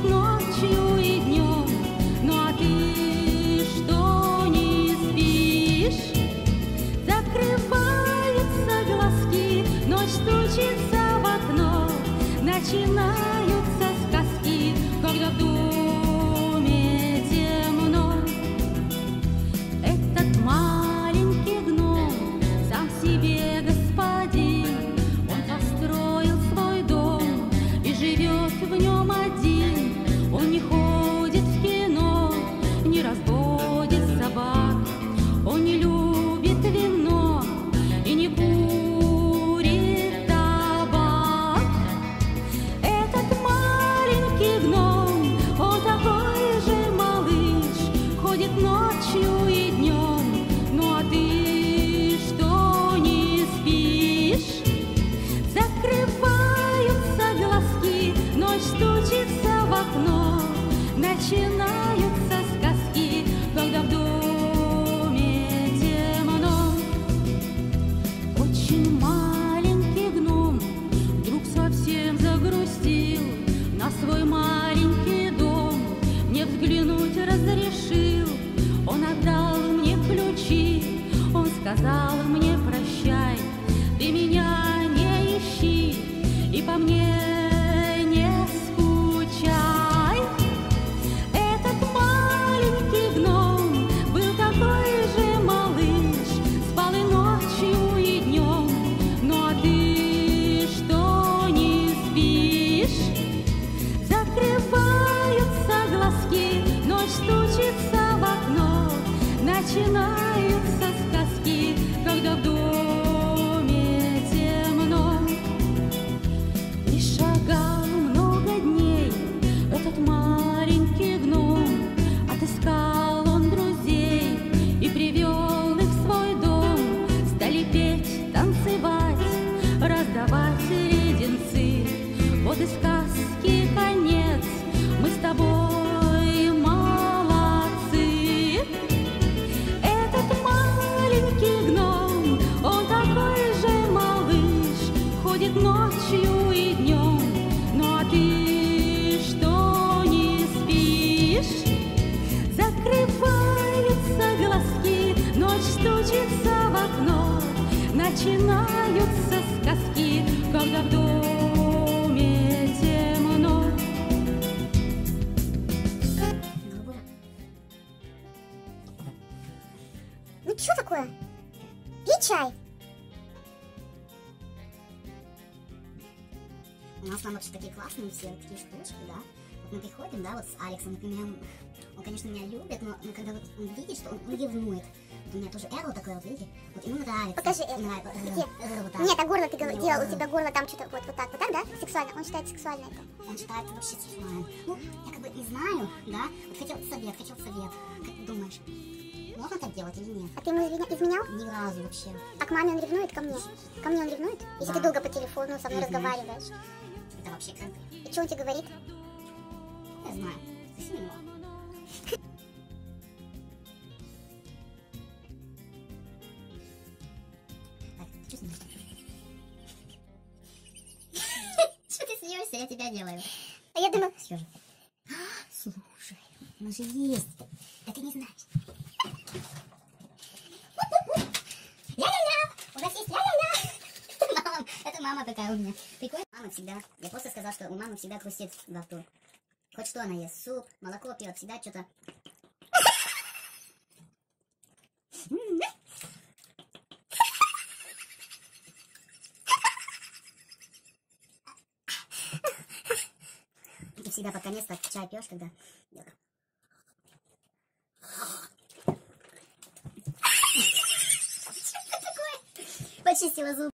Начинаются сказки, когда в доме темно. Этот маленький гном сам себе господин. Он построил свой дом и живет в нем один. Он не ходит в кино, не разводит собак. Он не любит вино и не будет. Ночью и днем, ну а ты что не спишь? Закрываются глазки, ночь стучится в окно, начинаются сказки, когда в доме темно. Очень маленький гном вдруг совсем загрустил, на свой маленький дом мне взглянуть разрешил. Он отдал мне ключи, он сказал мне прощай, ты меня не ищи и по мне не скучай. Этот маленький гном был такой же малыш, спал и ночью, и днем, ну а ты что не спишь? Закрываются глазки, ночь стучится, начинаются сказки, когда в доме темно. И шагал много дней этот маленький гном. Отыскал он друзей и привел их в свой дом. Стали петь, танцевать, раздавать леденцы. Вот и сказки конец, мы с тобой молчим. Ночью и днем, ну а ты что не спишь? Закрываются глазки, ночь стучится в окно, начинаются сказки, когда в доме темно. Ну что такое? Пей чай. У нас там вообще такие классные все такие штучки, да. Вот мы приходим, да, вот с Алексом, например, он, конечно, меня любит, но когда вот он видит, что он ревнует. Вот у меня тоже эрло такое, вот видите, вот ему нравится. Покажи эрло. Вот нет, а горло ты делал, у тебя горло там что-то вот так, да? Сексуально, он считает сексуально это. Он считает вообще сексуально. Ну, я как бы не знаю, да, вот хотел совет. Как ты думаешь, можно так делать или нет? А ты ему изменял? Ни разу вообще. А к маме он ревнует, ко мне? Ко мне он ревнует? Если ты долго по телефону со мной разговариваешь. Это вообще как? И что он тебе говорит? Я знаю. Совсем его. Так, ты что смеешься? Что ты смеешься? Я тебя делаю. А я думала... Сережа. Слушай, она же есть. А ты не знаешь. Ля-ля-ля! У нас есть ля-ля-ля! Это мама такая у меня. Прикольно. Мама всегда... Я просто сказала, что у мамы всегда хрустит во рту. Хоть что она ест. Суп, молоко пьет. Всегда что-то... Ты всегда под конец так чай пьешь, когда... Что это такое? Почистила зубы.